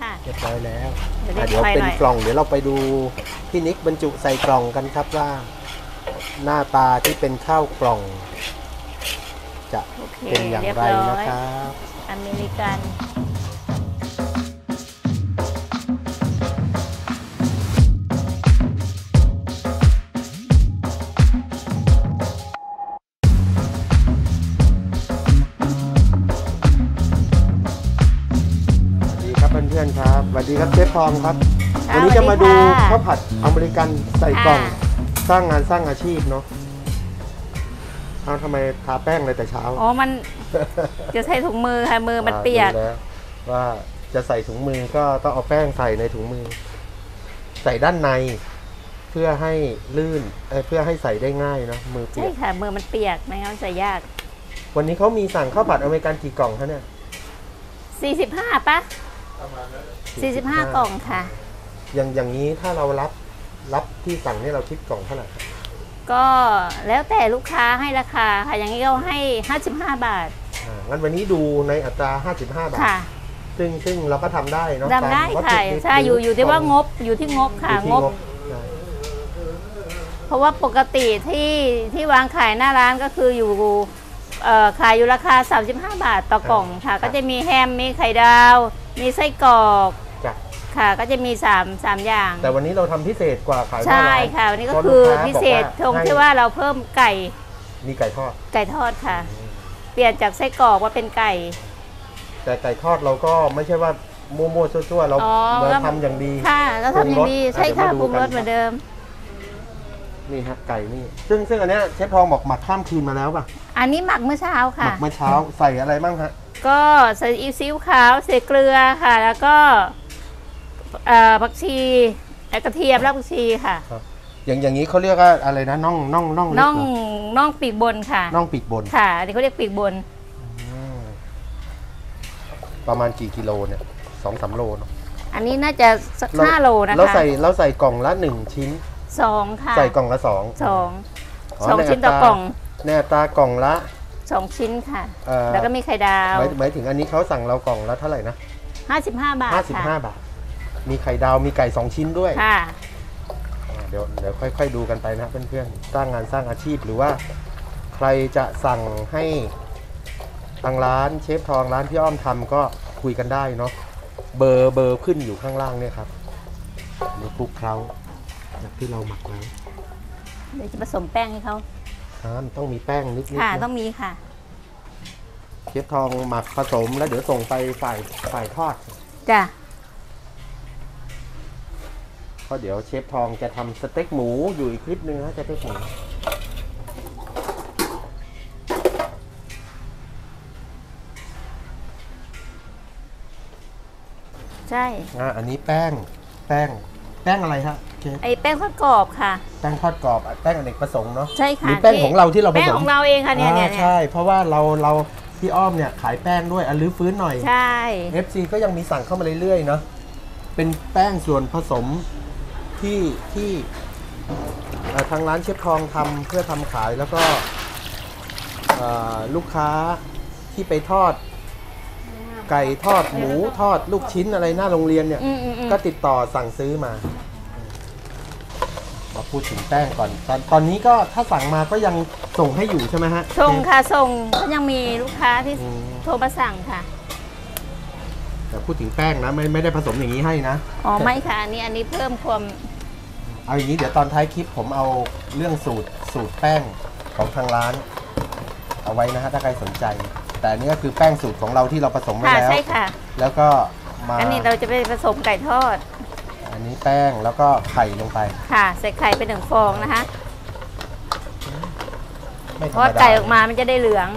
ค่ะเรียบร้อยแล้วเดี๋ยวเป็นกล่องเดี๋ยวเราไปดูพี่นิกบรรจุใส่กล่องกันครับว่าหน้าตาที่เป็นข้าวกล่องจะเป็นอย่างไรนะครับอเมริกันสวัสดีครับเชฟพรครับวันนี้จะมาดูข้าวผัดอเมริกันใส่กล่องสร้างงานสร้างอาชีพเนาะเอาทำไมทาแป้งเลยแต่เช้าอ๋อมันจะใส่ถุงมือค่ะมือมันเปียกว่าจะใส่ถุงมือก็ต้องเอาแป้งใส่ในถุงมือใส่ด้านในเพื่อให้ลื่นเพื่อให้ใส่ได้ง่ายเนาะมือเปียกใช่ค่ะมือมันเปียกไม่งั้นใส่ยากวันนี้เขามีสั่งข้าวผัดอเมริกันกี่กล่องคะเนี่ย45ปะ45 กล่องค่ะอย่างนี้ถ้าเรารับที่สั่งเนี่ยเราคิดกล่องเท่าไหร่ก็แล้วแต่ลูกค้าให้ราคาค่ะอย่างนี้เราให้55 บาทงั้นวันนี้ดูในอัตรา55 บาทค่ะซึ่งเราก็ทำได้เนาะทำได้ค่ะใช่อยู่ที่ว่างบอยู่ที่งบค่ะงบเพราะว่าปกติที่วางขายหน้าร้านก็คืออยู่ขายอยู่ราคา35 บาทต่อกล่องค่ะก็จะมีแฮมมีไข่ดาวมีไส้กรอกค่ะก็จะมี3อย่างแต่วันนี้เราทำพิเศษกว่าขายใช่ค่ะวันนี้ก็คือพิเศษตรงที่ว่าเราเพิ่มไก่มีไก่ทอดค่ะเปลี่ยนจากไส้กรอกว่าเป็นไก่แต่ไก่ทอดเราก็ไม่ใช่ว่ามั่วๆชั่วๆเราทำอย่างดีค่ะเราทำอย่างดีใช่ค่ะปรุงรสเหมือนเดิมนี่ฮะไก่นี่ซึ่งอันนี้เชฟพองบอกหมักข้ามคืนมาแล้วป่ะอันนี้หมักเมื่อเช้าค่ะหมักเมื่อเช้าใส่อะไรบ้างฮะก็ใส่ซีอิ๊วขาวใส่เกลือค่ะแล้วก็ผักชีกระเทียมและผักชีค่ะอย่างนี้เขาเรียกว่าอะไรนะน่องปีกบนค่ะน่องปีกบนค่ะอันนี้เขาเรียกปีกบนประมาณกี่กิโลเนี่ย2-3 โลเนาะอันนี้น่าจะสัก5 โลนะคะเราใส่กล่องละ1 ชิ้น2ค่ะใส่กล่องละ2 ชิ้นต่อกล่องแน่ตากล่องละ2 ชิ้นค่ะแล้วก็มีไข่ดาวหมายถึงอันนี้เขาสั่งเรากล่องละเท่าไหร่นะ55 บาท55 บาทมีไข่ดาวมีไก่2 ชิ้นด้วยค่ะเดี๋ยวค่อยๆดูกันไปนะเพื่อนๆสร้างงานสร้างอาชีพหรือว่าใครจะสั่งให้ทางร้านเชฟทองร้านพี่อ้อมทำก็คุยกันได้เนาะเบอร์ขึ้นอยู่ข้างล่างเนี่ยครับเดี๋ยวคลุกเคล้าจากที่เราหมักแล้วเดี๋ยวจะผสมแป้งให้เขาต้องมีแป้งนิดๆค่ะต้องมีค่ะเชฟทองหมักผสมแล้วเดี๋ยวส่งไปฝ่ายทอดจ้ะก็เดี๋ยวเชฟทองจะทำสเต็กหมูอยู่อีกคลิปนึงนะจะไปส่งใช่อันนี้แป้งอะไรฮะไอแป้งทอดกรอบค่ะแป้งทอดกรอบแป้งอเนกประสงค์เนาะใช่ค่ะหรือแป้งของเราที่เราผสมแป้งของเราเองค่ะเนี่ยใช่เพราะว่าเราพี่อ้อมเนี่ยขายแป้งด้วยรื้อฟื้นหน่อยใช่ FC ก็ยังมีสั่งเข้ามาเรื่อยๆเนาะเป็นแป้งส่วนผสมที่ทางร้านเชฟทองทำเพื่อทำขายแล้วก็ลูกค้าที่ไปทอดไก่ทอดหมูทอดลูกชิ้นอะไรหน้าโรงเรียนเนี่ยก็ติดต่อสั่งซื้อมาพูดถึงแป้งก่อนตอนนี้ก็ถ้าสั่งมาก็ยังส่งให้อยู่ใช่ไหมฮะส่งค่ะส่งก็ยังมีลูกค้าที่โทรมาสั่งค่ะแต่พูดถึงแป้งนะไม่ได้ผสมอย่างนี้ให้นะอ๋อไม่ค่ะอันนี้เพิ่มความเอาอย่างนี้เดี๋ยวตอนท้ายคลิปผมเอาเรื่องสูตรแป้งของทางร้านเอาไว้นะฮะถ้าใครสนใจแต่อันนี้ก็คือแป้งสูตรของเราที่เราผสมไว้แล้วใช่ค่ะแล้วก็มาอันนี้เราจะไปผสมไก่ทอดอันนี้แป้งแล้วก็ไข่ลงไปค่ะใส่ไข่ไป1 ฟองนะคะทอดไก่ออกมามันจะได้เหลือง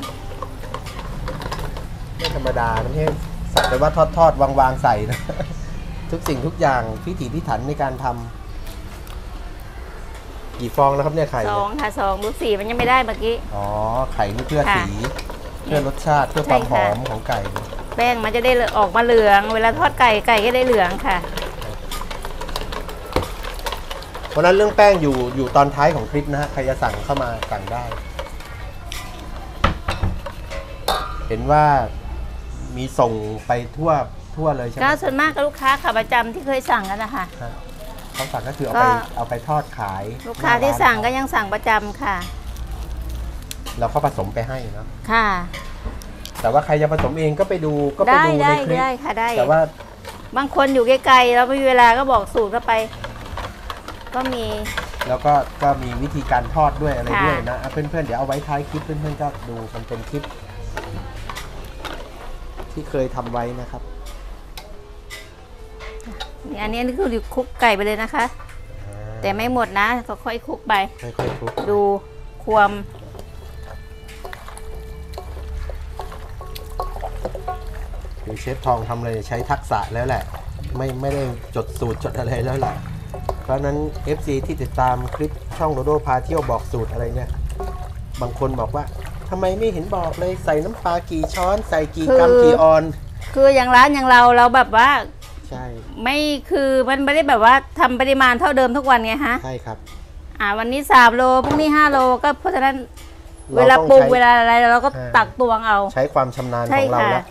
ไม่ธรรมดาไม่ใช่สักแต่ว่าทอดวางใส่นะทุกสิ่งทุกอย่างพิถีพิถันในการทำกี่ฟองแล้วครับเนี่ยไข่2 ค่ะ 2ดูสีมันยังไม่ได้เมื่อกี้อ๋อไข่นี่เพื่อสีเพื่อรสชาติเพื่อความหอมของไก่แป้งมันจะได้ออกมาเหลืองเวลาทอดไก่ก็ได้เหลืองค่ะเพราะนั้นเรื่องแป้งอยู่ตอนท้ายของคลิปนะฮะใครจะสั่งเข้ามาสั่งได้เห็นว่ามีส่งไปทั่ว ทั่วเลยใช่ไหมก็ส่วนมากก็ลูกค้าขาประจำที่เคยสั่งกันนะคะเขาสั่งก็คือเอาไปทอดขายลูกค้าที่สั่งก็ยังสั่งประจำค่ะเราก็ผสมไปให้นะค่ะแต่ว่าใครจะผสมเองก็ไปดูในคลิปได้ค่ะได้แต่ว่าบางคนอยู่ไกลๆเราไม่มีเวลาก็บอกสูตรเข้าไปก็มีแล้วก็มีวิธีการทอดด้วยอะไรด้วยนะเพื่อนๆเดี๋ยวเอาไว้ท้ายคลิปเพื่อนๆก็ดูมันเป็นคลิปที่เคยทำไว้นะครับอันนี้คือคลุกไก่ไปเลยนะคะแต่ไม่หมดนะค่อยๆคลุกไปค่อยๆคลุกดูความคือเชฟทองทำอะไรใช้ทักษะแล้วแหละไม่ได้จดสูตรจดอะไรแล้วแหละเพราะนั้น FC ที่ติดตามคลิปช่องโดโดพาเที่ยวบอกสูตรอะไรเนี่ยบางคนบอกว่าทำไมไม่เห็นบอกเลยใส่น้ำปลากี่ช้อนใส่กี่กรัมกี่ออนคืออย่างร้านอย่างเราแบบว่าใช่ไม่คือมันไม่ได้แบบว่าทำปริมาณเท่าเดิมทุกวันไงฮะใช่ครับวันนี้3 โลพรุ่งนี้5 โลก็เพราะฉะนั้นเวลาปรุงเวลาอะไรเราก็ตักตวงเอาใช้ความชำนาญของเราแล้ว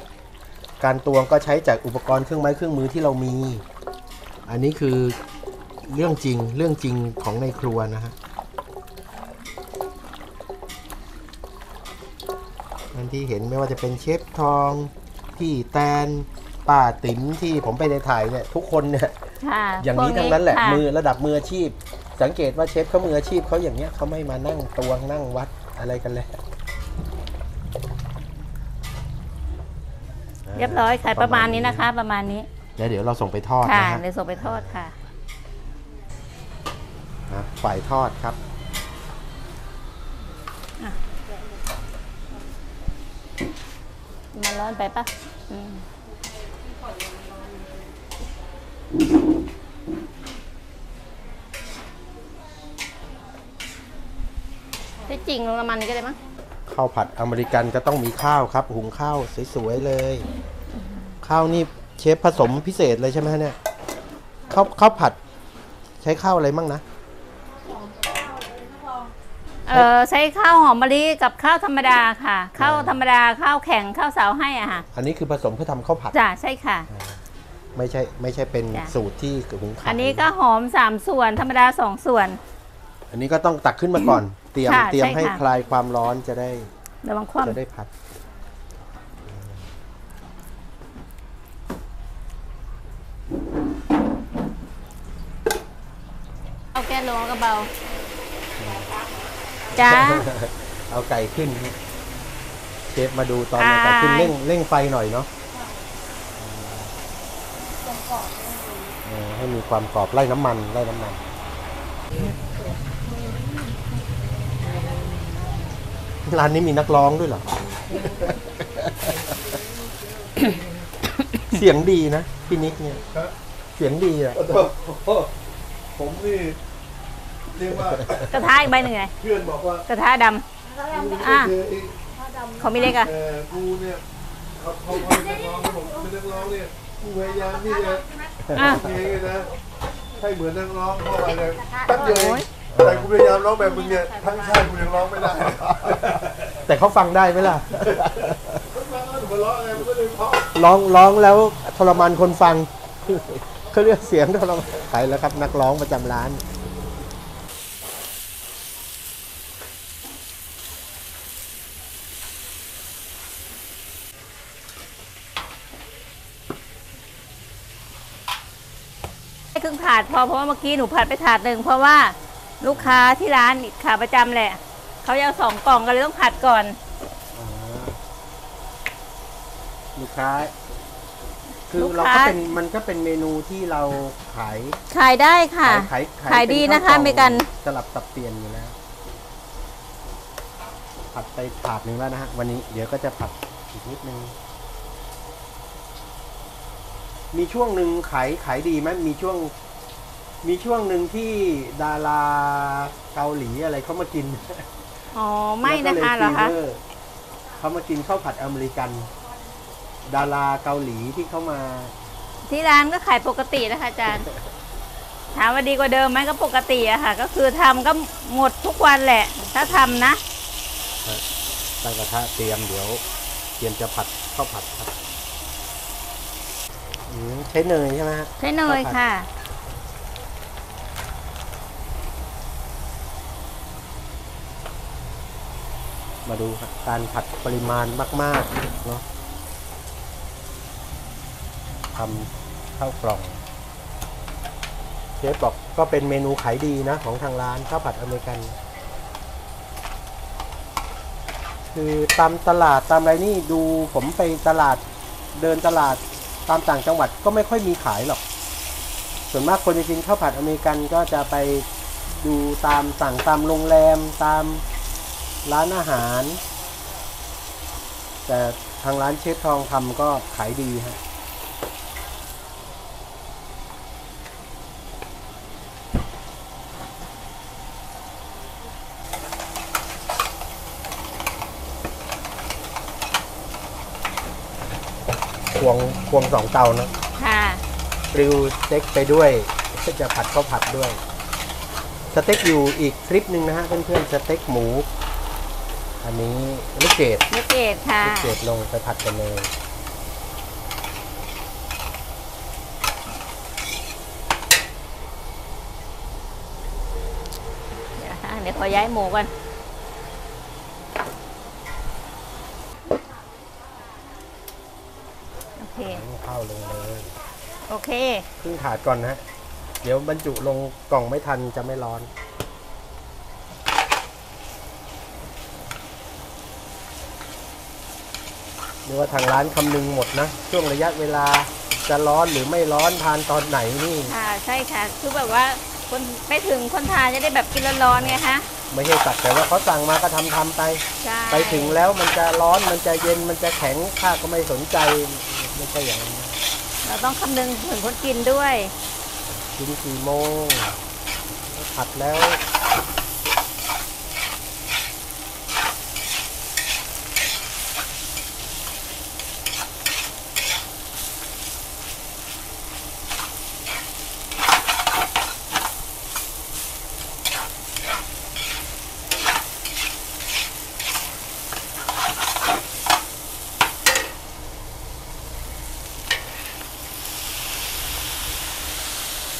การตวงก็ใช้จากอุปกรณ์เครื่องไม้เครื่องมือที่เรามีอันนี้คือเรื่องจริงของในครัวนะฮะนั่นที่เห็นไม่ว่าจะเป็นเชฟทองพี่แตนป้าติ๋มที่ผมไปในถ่ายเนี่ยทุกคนเนี่ยอย่างนี้ทั้งนั้นแหละมือระดับมืออาชีพสังเกตว่าเชฟเขามืออาชีพเขาอย่างเนี้ยเขาไม่มานั่งตวงนั่งวัดอะไรกันเลยเรียบร้อยใส่ประมาณนี้นะคะประมาณนี้เดี๋ยวเราส่งไปทอดค่ะเดี๋ยวส่งไปทอดค่ะฝ่ายทอดครับมันร้อนไปปะที่จริงลงน้ำมันนี่ก็ได้มั้งข้าวผัดอเมริกันก็ต้องมีข้าวครับหุงข้าวสวยๆเลยข้าวนี่เชฟผสมพิเศษเลยใช่ไหมเนี่ยข้าวผัดใช้ข้าวอะไรมั่งนะใช้ข้าวหอมมะลิกับข้าวธรรมดาค่ะข้าวธรรมดาข้าวแข็งข้าวสาวให้อ่ะค่ะอันนี้คือผสมเพื่อทำข้าวผัดจ้ะใช่ค่ะไม่ใช่เป็นสูตรที่หุงข้าวอันนี้ก็หอม3 ส่วนธรรมดา2 ส่วนอันนี้ก็ต้องตักขึ้นมาก่อนเตรียมให้คลายความร้อนจะได้ผัดเอาแก้วลงกระเบาจ้าเอาไก่ขึ้นเชฟมาดูตอนเอาไก่ขึ้นเร่งไฟหน่อยเนาะให้มีความกรอบไล่น้ำมันร้านนี้มีนักร้องด้วยเหรอ เสียงดีนะพี่นิกเนี่ยเสียงดีอ่ะผมนี่เรียกว่ากระทะอีกใบหนึ่งไงเพื่อนบอกว่ากระทะดำเขาไม่เล็กอ่ะกูเนี่ยเขาเป็นนักร้องผมเป็นนักร้องเนี่ยกูพยายามที่จะเพลงเลยนะให้เหมือนนักร้องเข้าไปเลยตั้งใจแต่กูพยายามร้องแบบมึงเนี่ยทั้งชาติกูยังร้องไม่ได้แต่เขาฟังได้ไหมล่ะร้องแล้วทรมานคนฟังเขาเรียกเสียงทรมานไปแล้วครับนักร้องประจำร้านครึ่งถาดพอเพราะว่าเมื่อกี้หนูผัดไปถาดหนึ่งเพราะว่าลูกค้าที่ร้านขาประจำแหละเขาจะเอา2 กล่องก็เลยต้องผัดก่อนลูกค้าคือเราก็เป็นมันก็เป็นเมนูที่เราขายได้ค่ะขายดีนะคะมีกันสลับสับเปลี่ยนอยู่แล้วผัดไปถาดหนึ่งแล้วนะฮะวันนี้เดี๋ยวก็จะผัดอีกนิดนึงมีช่วงหนึ่งขายดีไหมมีช่วงหนึ่งที่ดาราเกาหลีอะไรเขามากินอ๋อไม่นะคะเหรอคะเขามากินข้าวผัดอเมริกันดาราเกาหลีที่เขามาที่ร้านก็ขายปกตินะคะอาจารย์ถามว่าดีกว่าเดิมไหมก็ปกติอะค่ะก็คือทำก็หมดทุกวันแหละถ้าทำนะตั้งกระทะเตรียมเดี๋ยวจะผัดข้าวผัดครับ ใช้เนยใช่ไหมครับใช้เนยค่ะมาดูการผัดปริมาณมากๆเนาะทำข้าวกล่องเชฟบอกก็เป็นเมนูขายดีนะของทางร้านข้าวผัดอเมริกันคือตามตลาดตามอะไรนี่ดูผมไปตลาดเดินตลาดตามต่างจังหวัดก็ไม่ค่อยมีขายหรอกส่วนมากคนจะกินข้าวผัดอเมริกันก็จะไปดูตามสั่งตามโรงแรมตามร้านอาหารแต่ทางร้านเชฟทองทำก็ขายดีฮะควงสองเตานะค่ะกริลสเต็กไปด้วยก็จะผัดข้าวผัดด้วยสเต็กอยู่อีกคลิปหนึ่งนะฮะเพื่อนๆสเต็กหมูอันนี้ลูกเกดค่ะลูกเกดลงไปผัดกันเลยเดี๋ยวขอย้ายหมูก่อนโอเคเข้าลงเลยโอเคขึ้นถาดก่อนนะเดี๋ยวบรรจุลงกล่องไม่ทันจะไม่ร้อนหรือว่าทางร้านคำนึงหมดนะช่วงระยะเวลาจะร้อนหรือไม่ร้อนทานตอนไหนนี่ค่ะใช่ค่ะคือแบบว่าคนไปถึงคนทานจะได้แบบกินร้อนๆไงคะไม่ใช่ตัดแต่ว่าเขาสั่งมาก็ทำไปไปถึงแล้วมันจะร้อนมันจะเย็นมันจะแข็งข้าก็ไม่สนใจไม่ใช่อย่างนี้เราต้องคำนึงถึงคนกินด้วยกินกี่โมงผัดแล้ว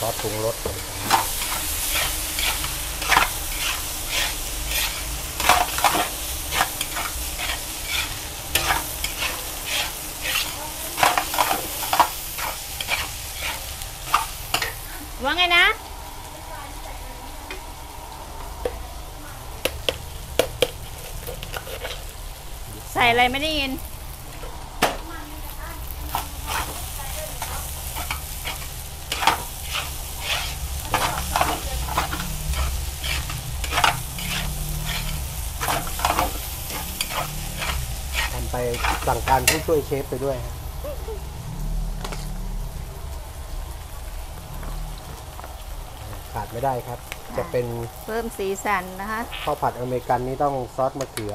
ซอสปรุงรสว่าไงนะใส่อะไรไม่ได้ยินไปสั่งการผู้ช่วยเชฟไปด้วยขาดไม่ได้ครับจะเป็นเพิ่มสีสันนะคะข้าวผัดอเมริกันนี้ต้องซอสมะเขือ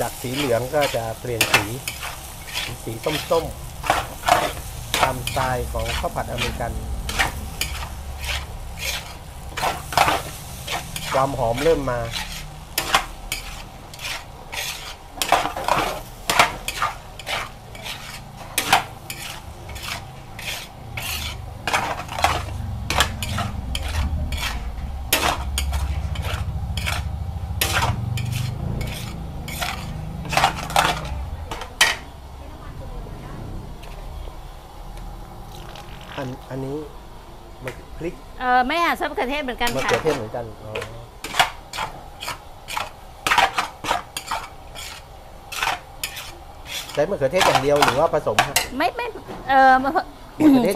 จากสีเหลืองก็จะเปลี่ยนสีส้มๆตามสไตล์ของข้าวผัดอเมริกันความหอมเริ่มมาอันนี้มันพริกไม่ค่ะซอสมะเขือเทศเหมือนกันค่ะมะเขือเทศเหมือนกันใช้มะเขือเทศอย่างเดียวหรือว่าผสมครับไม่ใช้มะ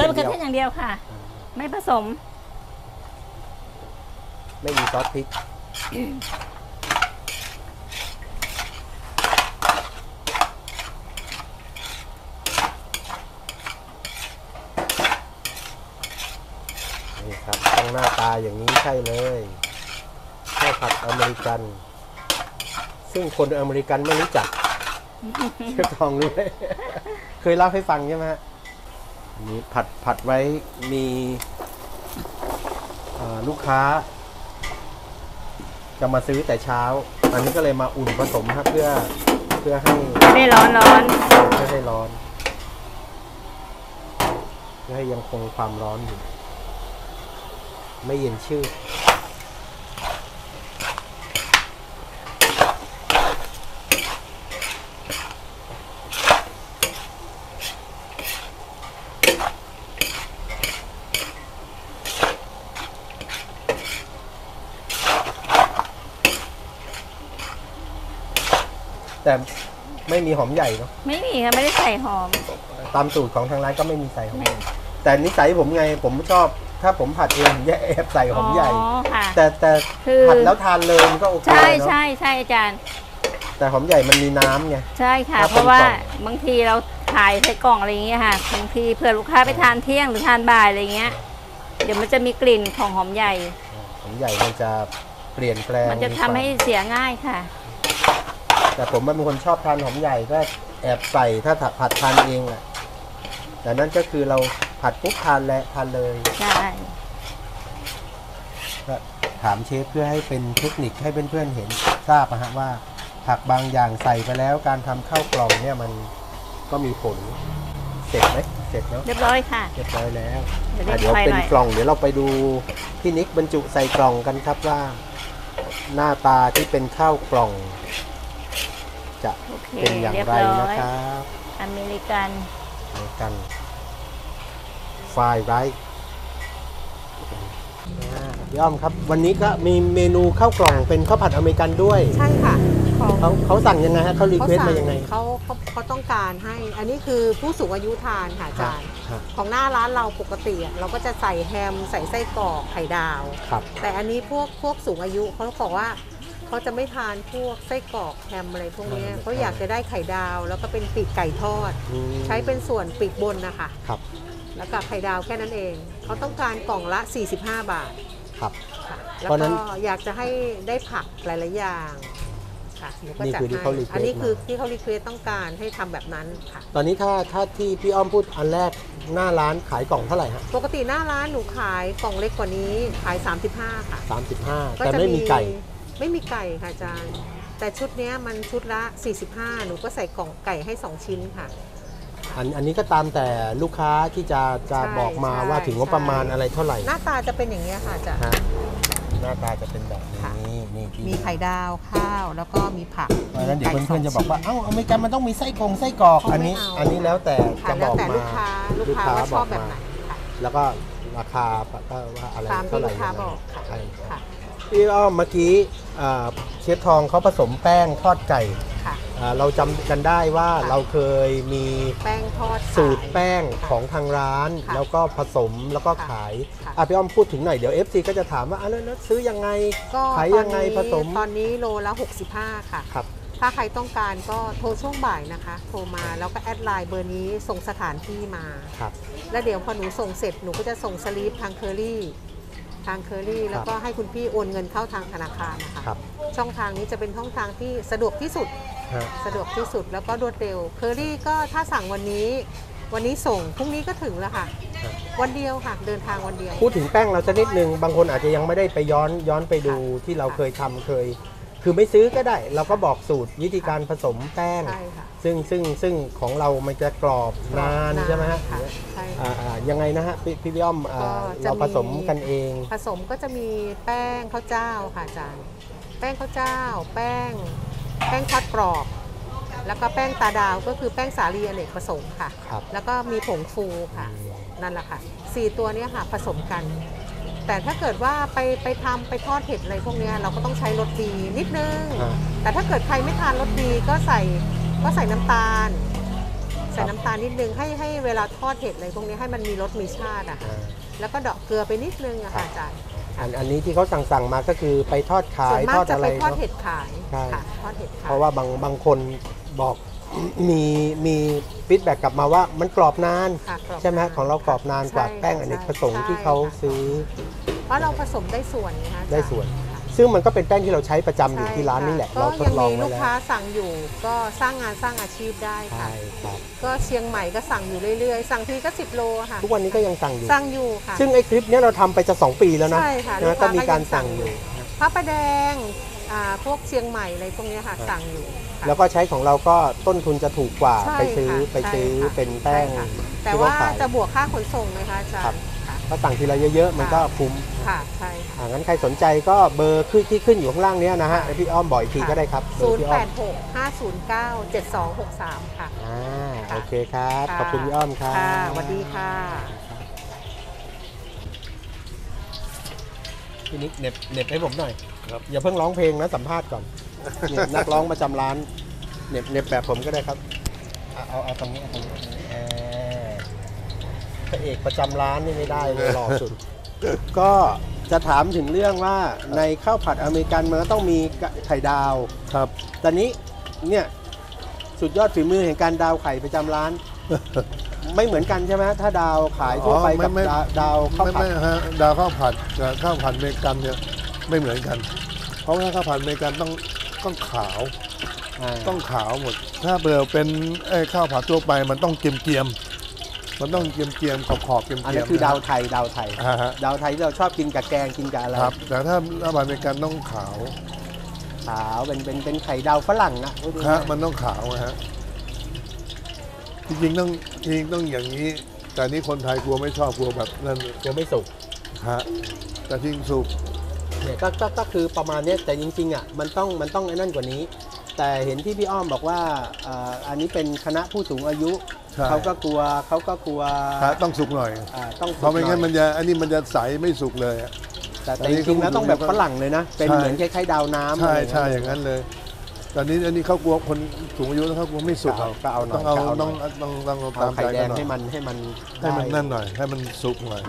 เขือเทศอย่างเดียวค่ะไม่ผสมไม่มีซอสพริกต้องหน้าตาอย่างนี้ใช่เลยข้าวผัดอเมริกันซึ่งคนอเมริกันไม่รู้จักเชฟทองรู้เลยเคยเล่าให้ฟังใช่ไหมฮะนี่ผัดไว้มีลูกค้าจะมาซื้อแต่เช้าอันนี้ก็เลยมาอุ่นผสมครับเพื่อ เพื่อให้ไม่ร้อนไม่ให้ร้อนเพื่อให้ยังคงความร้อนอยู่ไม่เย็นชืดแต่ไม่มีหอมใหญ่เนาะไม่มีค่ะไม่ได้ใส่หอมตามสูตรของทางร้านก็ไม่มีใส่หอมแต่นิสัยผมไงผมชอบถ้าผมผัดเองผมจะแอบใส่หอมใหญ่แต่ผัดแล้วทานเลยมันก็โอเคเนาะใช่อาจารย์แต่หอมใหญ่มันมีน้ำไงใช่ค่ะเพราะว่าบางทีเราขายใส่กล่องอะไรอย่างเงี้ยค่ะบางทีเผื่อลูกค้าไปทานเที่ยงหรือทานบ่ายอะไรเงี้ยเดี๋ยวมันจะมีกลิ่นของหอมใหญ่มันจะเปลี่ยนแปลงมันจะทำให้เสียง่ายค่ะแต่ผมเป็นคนชอบทานหอมใหญ่ก็แอบใส่ถ้าผัดทานเองอ่ะแต่นั่นก็คือเราผัดปุ๊บทานและทานเลยใช่ก็ถามเชฟเพื่อให้เป็นเทคนิคให้เพื่อนๆเห็นทราบนะฮะว่าผักบางอย่างใส่ไปแล้วการทำข้าวกล่องเนี่ยมันก็มีผลเสร็จไหมเสร็จแล้วเรียบร้อยค่ะเรียบร้อยแล้วเดี๋ยวเป็นกล่องเดี๋ยวเราไปดูพี่นิกบรรจุใส่กล่องกันครับว่าหน้าตาที่เป็นข้าวกล่องจะเป็นอย่างไรนะครับอเมริกันไฟไรซ์ย่อมครับวันนี้ก็มีเมนูข้าวกล่องเป็นข้าวผัดอเมริกันด้วยใช่ค่ะเขาสั่งยังไงฮะเขารีเควสต์มายังไงเขาต้องการให้อันนี้คือผู้สูงอายุทานค่ะอาจารย์ของหน้าร้านเราปกติเราก็จะใส่แฮมใส่ไส้กรอกไข่ดาวแต่อันนี้พวกสูงอายุเขาบอกว่าเขาจะไม่ทานพวกไส้กรอกแฮมอะไรพวกนี้เขาอยากจะได้ไข่ดาวแล้วก็เป็นปีกไก่ทอดใช้เป็นส่วนปีกบนนะคะครับแล้วก็ไข่ดาวแค่นั้นเองเขาต้องการกล่องละ45บาทครับแล้วก็อยากจะให้ได้ผักหลายๆอย่างค่ะนี่คือที่เขารีเควสต์อันนี้คือที่เขารีเควสต์ต้องการให้ทำแบบนั้นค่ะตอนนี้ถ้าที่พี่อ้อมพูดอันแรกหน้าร้านขายกล่องเท่าไหร่ฮะปกติหน้าร้านหนูขายกล่องเล็กกว่านี้ขาย35ค่ะ35แต่ไม่มีไก่ค่ะอาจารย์แต่ชุดนี้มันชุดละ45หนูก็ใส่กล่องไก่ให้2ชิ้นค่ะอันนี้ก็ตามแต่ลูกค้าที่จะบอกมาว่าถึงว่าประมาณอะไรเท่าไหร่หน้าตาจะเป็นอย่างนี้ค่ะอาจารย์หน้าตาจะเป็นแบบนี้นี่มีไข่ดาวข้าวแล้วก็มีผักเพราะฉะนั้นเดี๋ยวเพื่อนๆจะบอกว่าเอ้าอเมริกันมันต้องมีไส้กงไส้กรอกอันนี้แล้วแต่จะบอกมาลูกค้าว่าชอบแบบไหนแล้วก็ราคาก็ว่าอะไรเท่าไหร่ค่ะพี่อ้อมเมื่อกี้เชฟทองเขาผสมแป้งทอดไก่เราจำกันได้ว่าเราเคยมีแป้งทอดสูตรแป้งของทางร้านแล้วก็ผสมแล้วก็ขายพี่อ้อมพูดถึงหน่อยเดี๋ยว FC ก็จะถามว่าแล้วซื้อยังไงขายยังไงผสมตอนนี้โลละ65ค่ะถ้าใครต้องการก็โทรช่วงบ่ายนะคะโทรมาแล้วก็แอดไลน์เบอร์นี้ส่งสถานที่มาแล้วเดี๋ยวพอหนูส่งเสร็จหนูก็จะส่งสลิปทางเคอรี่แล้วก็ให้คุณพี่โอนเงินเข้าทางธนาคารนะคะช่องทางนี้จะเป็นช่องทางที่สะดวกที่สุดแล้วก็รวดเร็วเคอรี่ก็ถ้าสั่งวันนี้ส่งพรุ่งนี้ก็ถึงแล้วค่ะวันเดียวค่ะเดินทางวันเดียวพูดถึงแป้งเราจะนิดนึงบางคนอาจจะยังไม่ได้ไปย้อนไปดูที่เราเคยทำคือไม่ซื้อก็ได้เราก็บอกสูตรวิธีการผสมแป้งซึ่งของเรามันจะกรอบนานใช่ไหมฮะยังไงนะฮะพี่อ้อมเราผสมกันเองผสมก็จะมีแป้งข้าวเจ้าค่ะอาจารย์แป้งข้าวเจ้าแป้งทอดกรอบแล้วก็แป้งตาดาวก็คือแป้งสาลีอเนกประสงค์ค่ะแล้วก็มีผงฟูค่ะนั่นแหละค่ะ4ตัวนี้ค่ะผสมกันแต่ถ้าเกิดว่าไปทำไปทอดเผ็ดอะไรพวกนี้เราก็ต้องใช้รสดีนิดนึงแต่ถ้าเกิดใครไม่ทานรสดีก็ใส่น้ำตาลนิดนึงให้เวลาทอดเห็ดอะไรพวกนี้ให้มันมีรสมีชาติอ่ะแล้วก็ดอกเกลือไปนิดนึงอะค่ะอาจารย์อันนี้ที่เขาสั่งมาก็คือไปทอดขายทอดอะไรเนาะส่วนมากจะไปทอดเห็ดขายค่ะทอดเห็ดขายเพราะว่าบางคนบอกมีฟีดแบ็กกลับมาว่ามันกรอบนานใช่ไหมของเรากรอบนานกว่าแป้งอเนกประสงค์ที่เขาซื้อเพราะเราผสมได้ส่วนนะคะได้ส่วนซึ่งมันก็เป็นแป้งที่เราใช้ประจำอยู่ที่ร้านนี่แหละเราทดลองแล้วก็ยังมีลูกค้าสั่งอยู่ก็สร้างงานสร้างอาชีพได้ค่ะก็เชียงใหม่ก็สั่งอยู่เรื่อยๆสั่งทีก็10โลค่ะทุกวันนี้ก็ยังสั่งอยู่ค่ะซึ่งไอ้คลิปนี้เราทำไปจะ2 ปีแล้วนะก็มีการสั่งอยู่พระประแดง พวกเชียงใหม่อะไรพวกนี้ค่ะสั่งอยู่แล้วก็ใช้ของเราก็ต้นทุนจะถูกกว่าไปซื้อเป็นแป้งแต่ว่าจะบวกค่าขนส่งนะคะอาจารย์ถ้าสั่งทีละเยอะๆมันก็คุ้มค่ะใช่ค่ะงั้นใครสนใจก็เบอร์ที่ขึ้นอยู่ข้างล่างนี้นะฮะพี่อ้อมบอกอีกทีก็ได้ครับ086-509-7263ค่ะโอเคครับขอบคุณพี่อ้อมครับสวัสดีค่ะพี่นิกเน็บให้ผมหน่อยอย่าเพิ่งร้องเพลงนะสัมภาษณ์ก่อนนักร้องประจำร้านเน็บแบบผมก็ได้ครับเอาตรงนี้พระเอกประจำร้านนี่ไม่ได้เลยหล่อสุดก็จะถามถึงเรื่องว่าในข้าวผัดอเมริกันมันก็ต้องมีไข่ดาวครับตอนนี้เนี่ยสุดยอดฝีมือแห่งการดาวไข่ประจำร้านไม่เหมือนกันใช่ไหมถ้าดาวขายทั่วไปกับดาวข้าวผัดดาวข้าวผัดอเมริกันเนี่ยไม่เหมือนกันเพราะว่าข้าวผัดอเมริกันต้องขาวหมดถ้าเปลือกเป็นข้าวผัดทั่วไปมันต้องเกรียมมันต้องเกียมขอบเกียมอันนี้คือดาวไทยที่เราชอบกินกับแกงกินกับอะไรครับแต่ถ้าอเมริกันต้องขาวเป็นไข่ดาวฝรั่งนะครับมันต้องขาวนะฮะจริงต้องอย่างนี้แต่นี่คนไทยกลัวไม่ชอบกลัวแบบนั่นกลัวไม่สุกฮะแต่จริงสุกเนี่ยก็คือประมาณนี้แต่จริงๆอ่ะมันต้องไอ้นั่นกว่านี้แต่เห็นที่พี่อ้อมบอกว่าอันนี้เป็นคณะผู้สูงอายุเขาก็กลัวต้องสุกหน่อยเพราะไม่งั้นมันจะอันนี้มันจะใสไม่สุกเลยแต่จริงๆแล้วต้องแบบฝรั่งเลยนะเป็นเหมือนคล้ายๆดาวน้ำใช่อย่างนั้นเลยตอนนี้อันนี้เขากลัวคนสูงอายุแล้วเขากลัวไม่สุกต้องเอาตามไข่แดงให้มันนั่นหน่อยให้มันสุกหน่อย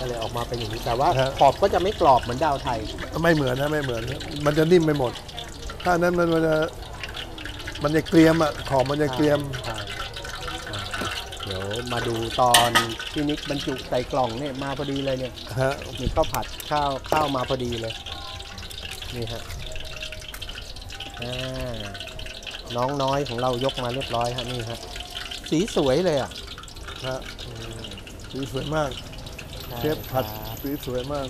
ก็เลยออกมาเป็นอย่างนี้แต่ว่าขอบก็จะไม่กรอบเหมือนดาวไทยไม่เหมือนมันจะนิ่มไปหมดถ้านั้นมันจะเกรียมอ่ะขอบมันจะเกรียมเดี๋ยวมาดูตอนที่นิกบรรจุใส่กล่องเนี่ยมาพอดีเลยเนี่ยมีข้าวผัดข้าวมาพอดีเลยนี่ฮะน้องน้อยของเรายกมาเรียบร้อยฮะนี่ฮะสีสวยเลยอ่ะสีสวยมากเชฟผัดสีสวยมาก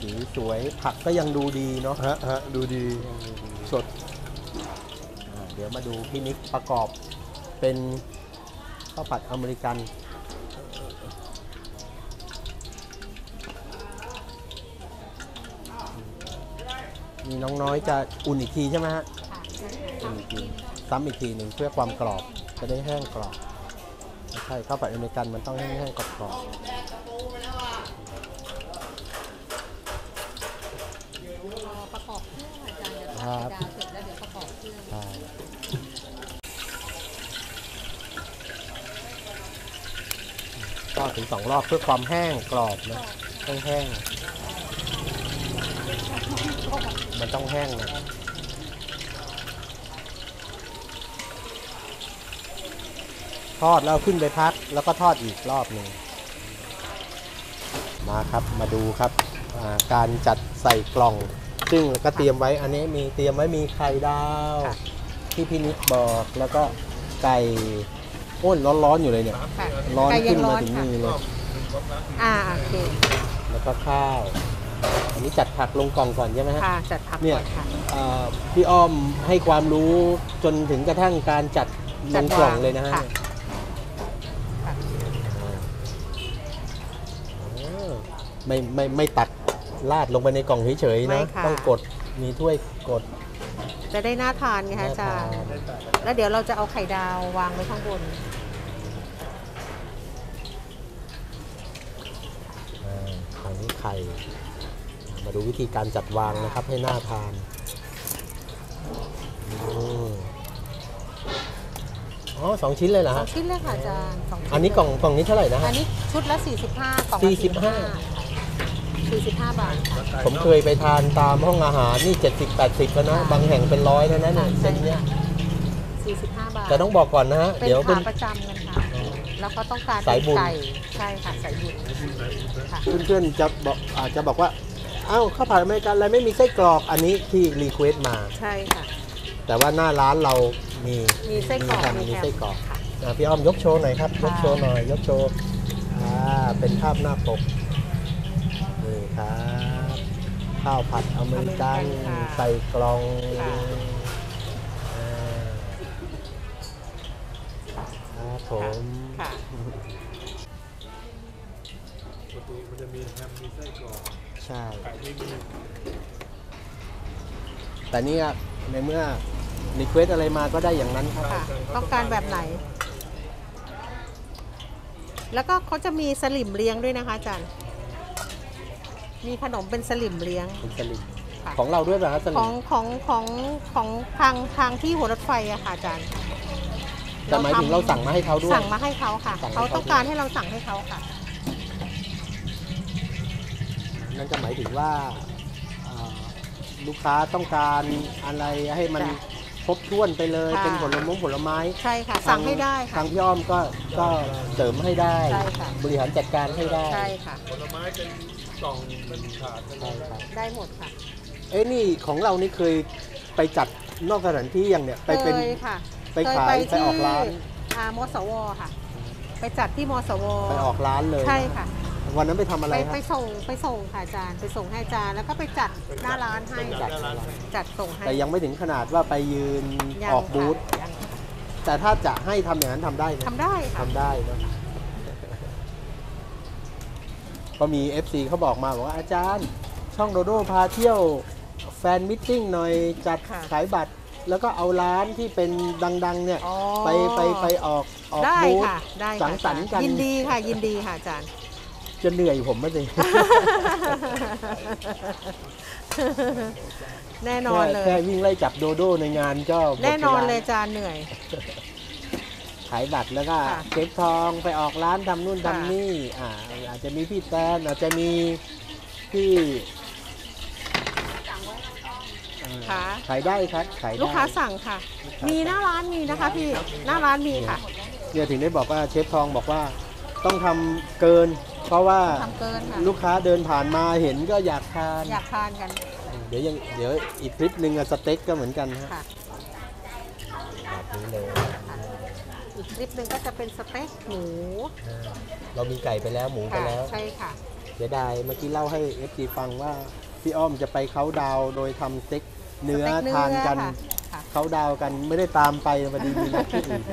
สีสวยผักก็ยังดูดีเนาะดูดีสดเดี๋ยวมาดูพี่นิกประกอบเป็นข้าวผัดอเมริกันมีน้องน้อยจะอุ่นอีกทีใช่ไหมฮะอุ่นอีกทีซ้ำอีกทีหนึ่งเพื่อความกรอบจะได้แห้งกรอบใช่ข้าวผัดอเมริกันมันต้องแห้งกรอบประกอบเครื่องอาจารย์จะทำดาวเสร็จแล้วเดี๋ยวประกอบเครื่องก็ถึง2 รอบเพื่อความแห้งกรอบนะต้องแห้งมันต้องแห้งนะทอดแล้วขึ้นไปพักแล้วก็ทอดอีกรอบหนึ่งมาครับมาดูครับการจัดใส่กล่องซึ่งก็เตรียมไว้อันนี้มีเตรียมไว้มีไข่ดาวที่พี่นิกบอกแล้วก็ไก่อ้นร้อนๆอยู่เลยเนี่ยร้อนขึ้นมาถึงมือเลยโอเคแล้วก็ข้าวอันนี้จัดผักลงกล่องก่อนใช่ไหมฮะจัดผักเนี่ยพี่อ้อมให้ความรู้จนถึงกระทั่งการจัดลงกล่องเลยนะฮะไม่ตักลาดลงไปในกล่องเฉยๆนะต้องกดมีถ้วยกดจะได้น่าทานไงคะอาจารย์แล้วเดี๋ยวเราจะเอาไข่ดาววางไว้ข้างบนอันนี้ไข่มาดูวิธีการจัดวางนะครับให้น่าทาน2 ชิ้นเลยเหรอฮะ2 ชิ้นเลยค่ะอาจารย์2 ชิ้นอันนี้กล่องนี้เท่าไหร่นะฮะอันนี้ชุดละ45กล่อง45 บาทผมเคยไปทานตามห้องอาหารนี่70-80แล้วนะบางแห่งเป็น100แล้วนะเนี่ยเส้นเนี้ย45 บาทแต่ต้องบอกก่อนนะฮะเดี๋ยวเป็นขาประจำกันค่ะแล้วก็ต้องการไก่ใช่ค่ะไก่บุญเพื่อนๆจะบอกว่าเอ้าข้าวผัดอเมริกันอะไรไม่มีไส้กรอกอันนี้ที่รีเควสต์มาใช่ค่ะแต่ว่าหน้าร้านเรามีไส้กรอกค่ะพี่อ้อมยกโชว์หน่อยครับยกโชว์หน่อยยกโชว์เป็นภาพหน้าปกครับ ข้าวผัดอเมริกันใส่กล่องครับผมค่ะปกติมันจะมีแฮมมีไส้กรอกใช่แต่นี่ในเมื่อรีเควสอะไรมาก็ได้อย่างนั้นครับต้องการแบบไหนแล้วก็เขาจะมีสลิมเลี้ยงด้วยนะคะอาจารย์มีขนมเป็นสลิมเลี้ยงของเราด้วยป่ะคะสลิมของทางที่หัวรถไฟอะค่ะอาจารย์แต่หมายถึงเราสั่งมาให้เขาด้วยสั่งมาให้เขาค่ะเขาต้องการให้เราสั่งให้เขาค่ะนั่นก็หมายถึงว่าลูกค้าต้องการอะไรให้มันครบถ้วนไปเลยเป็นผลไม้ใช่ค่ะสั่งให้ได้ทางพี่อ้อมก็เสริมให้ได้บริหารจัดการให้ได้ใช่ค่ะผลไม้เป็นกล่องเป็นถาดได้หมดค่ะเอ้นี่ของเรานี่เคยไปจัดนอกสถานที่อย่างเนี่ยไปเป็นไปขายไปออกร้านมสวค่ะไปจัดที่มสวไปออกร้านเลยใช่ค่ะวันนั้นไปทำอะไรครับไปส่งค่ะอาจารย์ไปส่งให้อาจารย์แล้วก็ไปจัดหน้าร้านให้จัดส่งให้แต่ยังไม่ถึงขนาดว่าไปยืนออกบูธแต่ถ้าจะให้ทำอย่างนั้นทำได้ไหมทำได้นะก็มี FC เขาบอกมาบอกว่าอาจารย์ช่องโดโด้พาเที่ยวแฟนมิทติ้งหน่อยจัดขายบัตรแล้วก็เอาร้านที่เป็นดังๆเนี่ยไปออกบูธสังสรรค์กันยินดีค่ะอาจารย์จะเหนื่อยผมไม่ได้แน่นอนเลยแค่วิ่งไล่จับโดโด้ในงานก็แน่นอนเลยจานเหนื่อยขายบัตรแล้วก็เก็บทองไปออกร้านทำนู่นทำนี่อาจจะมีพี่แตนอาจจะมีพี่ขายได้ครับขายลูกค้าสั่งค่ะมีหน้าร้านมีนะคะพี่หน้าร้านมีค่ะเดี๋ยวถึงได้บอกว่าเชฟทองบอกว่าต้องทำเกินเพราะว่าลูกค้าเดินผ่านมาเห็นก็อยากทานกันเดี๋ยวอีกคลิปหนึ่งสเต็กก็เหมือนกันฮะแบบนี้เลยอีกคลิปหนึ่งก็จะเป็นสเต็กหมูเรามีไก่ไปแล้วหมูไปแล้วใช่ค่ะเดี๋ยวได้เมื่อกี้เล่าให้เอฟซีฟังว่าพี่อ้อมจะไปเค้าดาวโดยทำสเต็กเนื้อทานกันเค้าดาวกันไม่ได้ตามไปพอดีมีนัดที่อื่น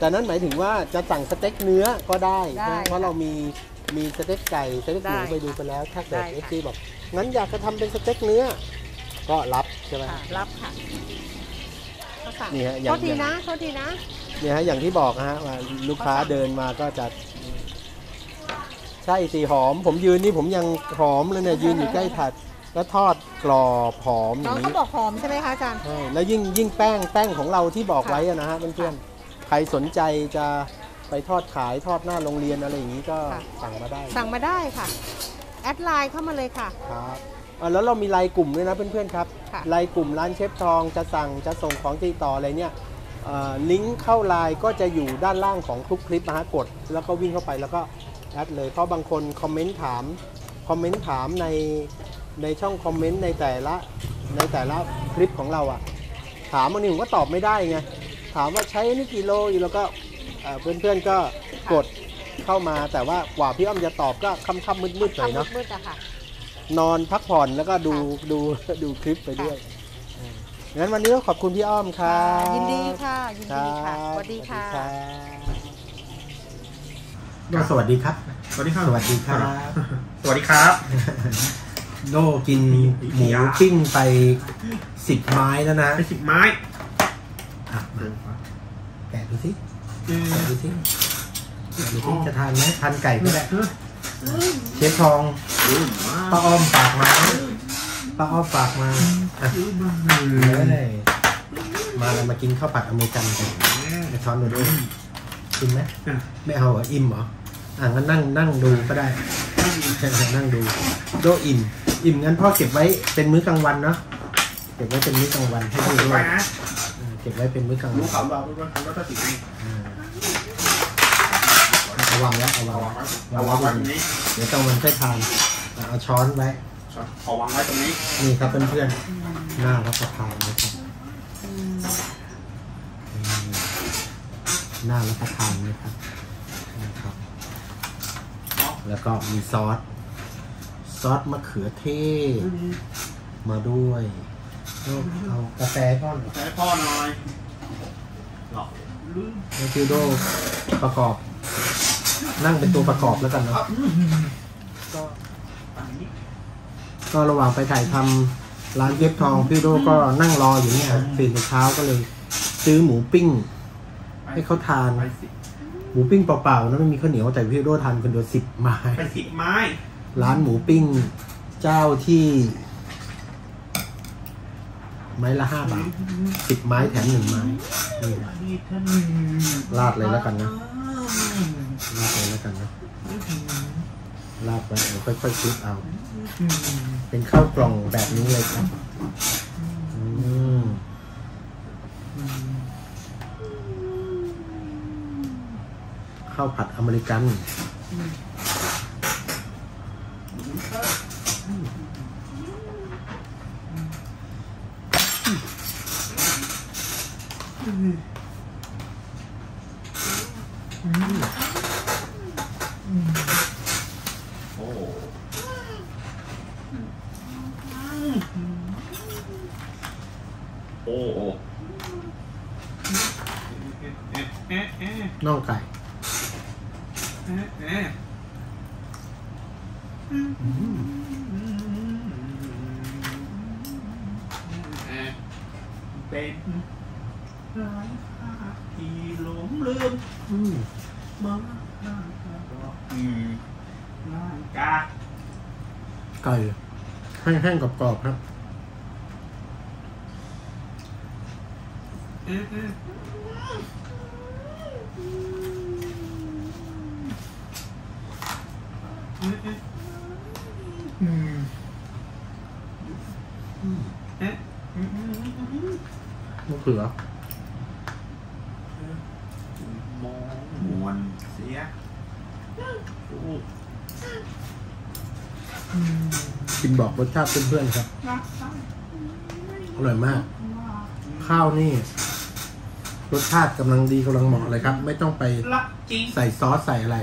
แต่นั้นหมายถึงว่าจะสั่งสเต็กเนื้อก็ได้เพราะเรามีสเต็กไก่สเต็กหมูไปดูไปแล้วถ้าเกิดเอฟซีบอกงั้นอยากจะทำเป็นสเต็กเนื้อก็รับใช่ไหมรับค่ะนี่ฮะอย่างโทษทีนะนี่ฮะอย่างที่บอกฮะลูกค้าเดินมาก็จะใช่สีหอมผมยืนนี่ผมยังหอมเลยเนี่ยยืนอยู่ใกล้ถัดแล้วทอดกรอบหอมอย่างนี้เขาบอกหอมใช่ไหมคะอาจารย์ใช่แล้วยิ่งแป้งของเราที่บอกไว้นะฮะเพื่อนใครสนใจจะไปทอดขายทอดหน้าโรงเรียนอะไรอย่างนี้ก็สั่งมาได้ค่ะแอดไลน์เข้ามาเลยค่ะครับแล้วเรามีไลน์กลุ่มด้วยนะเพื่อนๆครับไลน์กลุ่มร้านเชฟทองจะสั่งจะส่งของติดต่ออะไรเนี่ยลิงก์เข้าไลน์ก็จะอยู่ด้านล่างของทุกคลิปนะฮะกดแล้วก็วิ่งเข้าไปแล้วก็แอดเลยเพราะบางคนคอมเมนต์ถามในช่องคอมเมนต์ในแต่ละคลิปของเราอ่ะถามอันนี้ผมก็ตอบไม่ได้ไงถามว่าใช้นี่กี่โลอยู่แล้วก็เพื่อนๆก็กดเข้ามาแต่ว่ากว่าพี่อ้อมจะตอบก็ค่ำๆมืดๆหน่อยเนาะนอนพักผ่อนแล้วก็ดูคลิปไปด้วยงั้นวันนี้ก็ขอบคุณพี่อ้อมค่ะยินดีค่ะสวัสดีค่ะสวัสดีครับโดกินหมูปิ้งไป10 ไม้แล้วนะไป10 ไม้แกะดูสิจะทานไหมทานไก่ก็ได้เชฟทองป้าอ้อมฝากมามาเลยมากินข้าวผัดอเมริกันกันช้อนดูด้วยกินไหมไม่เอาอิ่มเหรองั้นนั่งดูก็ได้นั่งดูโดอิ่มงั้นพ่อเก็บไว้เป็นมื้อกลางวันเนาะเก็บไว้เป็นมื้อกลางวันให้ดูด้วยเก็บไว้เป็นมื้อกลางวันเอาวางเดี๋ยวกลางวันค่อยทานเอาช้อนไว้เอาวางไว้ตรงนี้นี่ครับเพื่อนๆน่ารับประทานนะครับน่ารับประทานนะครับแล้วก็มีซอส อสมะเขือเทศมาด้วยเอากาแฟพ่อนกาแฟพ่อหน่อยหรอแล้วคิวโดประกอบนั่งเป็นตัวประกอบแล้วกันเนาะก็ระหว่างไปถ่ายทำร้านเย็บทองพี่โดก็นั่งรออยู่เนี่ยตื่นแต่เช้าก็เลยซื้อหมูปิ้งให้เขาทานหมูปิ้งเปล่าๆนะไม่มีข้าวเหนียวแต่พี่โดทานคนเดียว10 ไม้ไป10 ไม้ร้านหมูปิ้งเจ้าที่ไม้ละ5 บาท10 ไม้แถม1 ไม้ลาดเลยแล้วกันนะลาดเลยแล้วกันนะลาดไปเราค่อยๆคลุกเอาเป็นข้าวกล่องแบบนี้เลยครับข้าวผัดอเมริกันน่องไก่เป็นร้านค้าที่หลงลืมมาร้านกาไก่แห้งๆกรอบๆครับมะเขือมวนเสียกินบอกรสชาติเพื่อนๆครับอร่อยมากข้าวนี่รสชาติกำลังดีกำลังเหมาะเลยครับไม่ต้องไปใส่ซอสใส่อะไร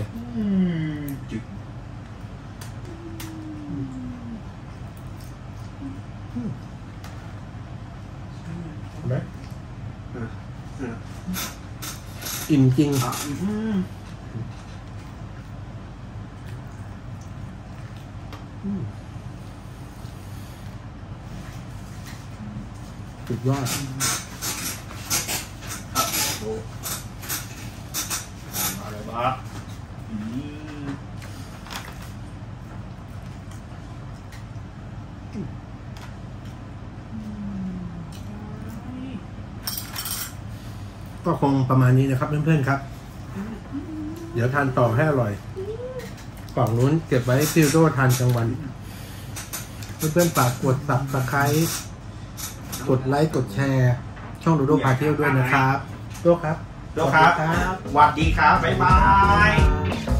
อิ่มจริงสุดยอดอะไรบ้างก็คงประมาณนี้นะครับเพื่อนๆครับเดี๋ยวทานต่อให้อร่อยกล่องนู้นเก็บไว้ซิลโดทานกลางวันเพื่อนๆฝากกด Subscribe กดไลค์กดแชร์ช่องดูโดพาเที่ยวด้วยนะครับโดครับโดครับสวัสดีครับบ๊ายบาย